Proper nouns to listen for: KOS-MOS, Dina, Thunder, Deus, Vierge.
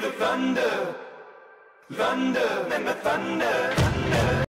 the thunder, thunder, and the thunder.